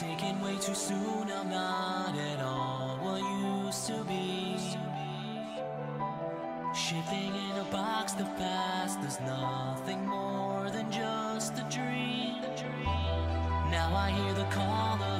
Taken way too soon, I'm not at all what used to be. Shifting in a box, the past is nothing more than just a dream. Now I hear the call of